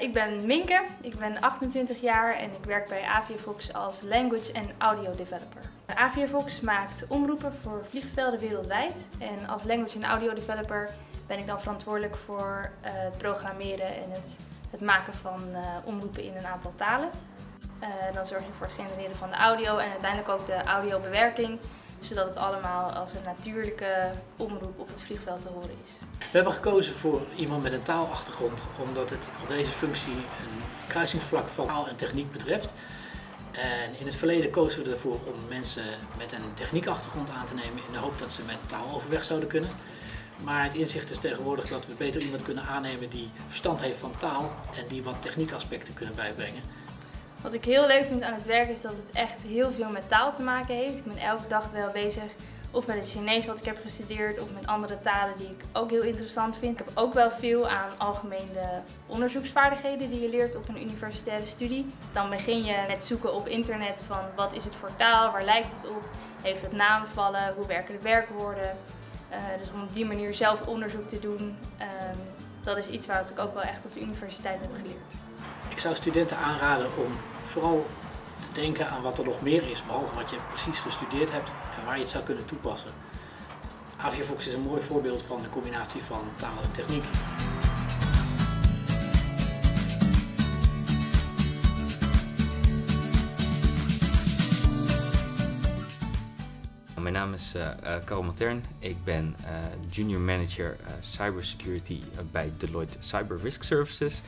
Ik ben Minke, ik ben 28 jaar en ik werk bij Aviavox als language en audio developer. Aviavox maakt omroepen voor vliegvelden wereldwijd en als language en audio developer ben ik dan verantwoordelijk voor het programmeren en het maken van omroepen in een aantal talen. Dan zorg je voor het genereren van de audio en uiteindelijk ook de audiobewerking, zodat het allemaal als een natuurlijke omroep op het vliegveld te horen is. We hebben gekozen voor iemand met een taalachtergrond, omdat het op deze functie een kruisingsvlak van taal en techniek betreft. En in het verleden kozen we ervoor om mensen met een techniekachtergrond aan te nemen in de hoop dat ze met taal overweg zouden kunnen. Maar het inzicht is tegenwoordig dat we beter iemand kunnen aannemen die verstand heeft van taal en die wat techniekaspecten kunnen bijbrengen. Wat ik heel leuk vind aan het werk is dat het echt heel veel met taal te maken heeft. Ik ben elke dag wel bezig of met het Chinees wat ik heb gestudeerd of met andere talen die ik ook heel interessant vind. Ik heb ook wel veel aan algemene onderzoeksvaardigheden die je leert op een universitaire studie. Dan begin je met zoeken op internet van wat is het voor taal, waar lijkt het op, heeft het naamvallen, hoe werken de werkwoorden. Dus om op die manier zelf onderzoek te doen, dat is iets wat ik ook wel echt op de universiteit heb geleerd. Ik zou studenten aanraden om vooral te denken aan wat er nog meer is, behalve wat je precies gestudeerd hebt en waar je het zou kunnen toepassen. Aviavox is een mooi voorbeeld van de combinatie van taal en techniek. Mijn naam is Karel Matern, ik ben Junior Manager Cybersecurity bij Deloitte Cyber Risk Services.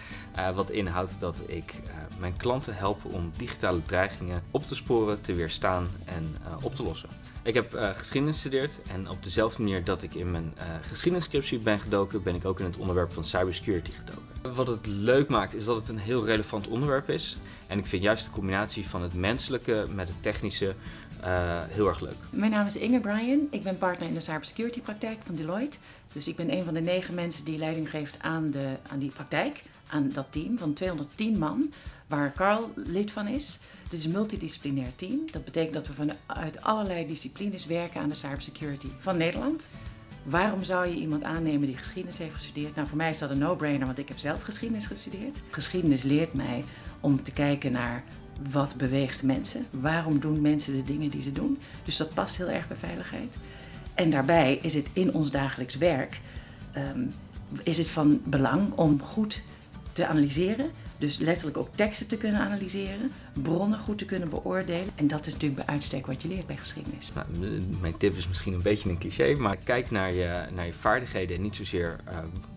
Wat inhoudt dat ik mijn klanten help om digitale dreigingen op te sporen, te weerstaan en op te lossen. Ik heb geschiedenis gestudeerd en op dezelfde manier dat ik in mijn geschiedenisscriptie ben gedoken, ben ik ook in het onderwerp van cybersecurity gedoken. Wat het leuk maakt is dat het een heel relevant onderwerp is. En ik vind juist de combinatie van het menselijke met het technische heel erg leuk. Mijn naam is Inge Bryan, ik ben partner in de cybersecurity praktijk van Deloitte. Dus ik ben een van de 9 mensen die leiding geeft aan die praktijk, aan dat team van 210 man, waar Karel lid van is. Het is een multidisciplinair team. Dat betekent dat we vanuit allerlei disciplines werken aan de cybersecurity van Nederland. Waarom zou je iemand aannemen die geschiedenis heeft gestudeerd? Nou, voor mij is dat een no-brainer, want ik heb zelf geschiedenis gestudeerd. Geschiedenis leert mij om te kijken naar wat beweegt mensen. Waarom doen mensen de dingen die ze doen? Dus dat past heel erg bij veiligheid. En daarbij is het in ons dagelijks werk is het van belang om goed te analyseren. Dus letterlijk ook teksten te kunnen analyseren, bronnen goed te kunnen beoordelen. En dat is natuurlijk bij uitstek wat je leert bij geschiedenis. Nou, mijn tip is misschien een beetje een cliché, maar kijk naar je vaardigheden en niet zozeer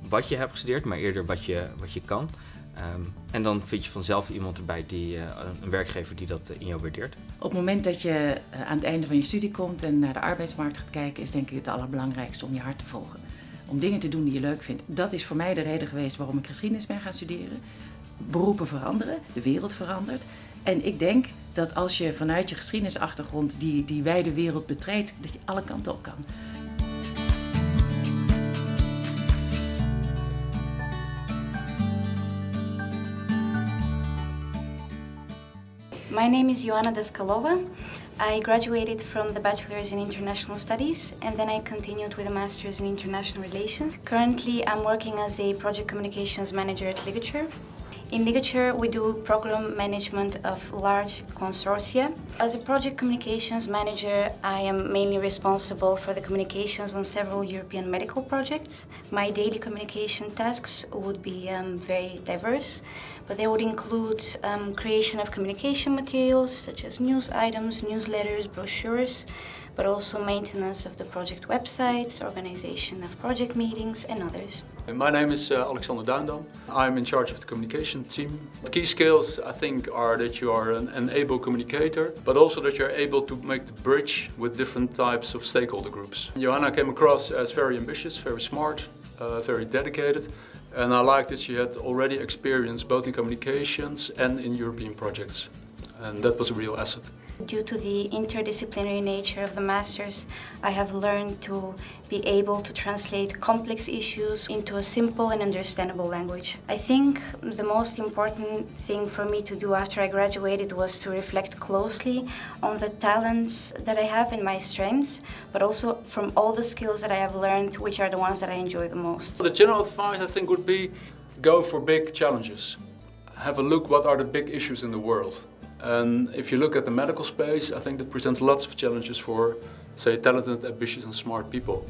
wat je hebt gestudeerd, maar eerder wat je kan. En dan vind je vanzelf iemand erbij, een werkgever die dat in jou waardeert. Op het moment dat je aan het einde van je studie komt en naar de arbeidsmarkt gaat kijken, is denk ik het allerbelangrijkste om je hart te volgen. Om dingen te doen die je leuk vindt. Dat is voor mij de reden geweest waarom ik geschiedenis ben gaan studeren. Beroepen veranderen, de wereld verandert. En ik denk dat als je vanuit je geschiedenisachtergrond die wijde wereld betreedt, dat je alle kanten op kan. My name is Yoana Deskalova. I graduated from the Bachelor's in International Studies and then I continued with a Master's in International Relations. Currently I'm working as a Project Communications Manager at Ligature. In Ligature we do program management of large consortia. As a Project Communications Manager I am mainly responsible for the communications on several European medical projects. My daily communication tasks would be very diverse, but they would include creation of communication materials such as news items, newsletters, brochures, but also maintenance of the project websites, organization of project meetings and others. My name is Alexander Duindam. I'm in charge of the communication team. The key skills I think are that you are an able communicator, but also that you're able to make the bridge with different types of stakeholder groups. Yoana came across as very ambitious, very smart, very dedicated, and I liked that she had already experience both in communications and in European projects. And that was a real asset. Due to the interdisciplinary nature of the Masters, I have learned to be able to translate complex issues into a simple and understandable language. I think the most important thing for me to do after I graduated was to reflect closely on the talents that I have and my strengths, but also from all the skills that I have learned, which are the ones that I enjoy the most. The general advice I think would be go for big challenges. have a look what are the big issues in the world. And if you look at the medical space, I think that presents lots of challenges for, say, talented, ambitious and smart people.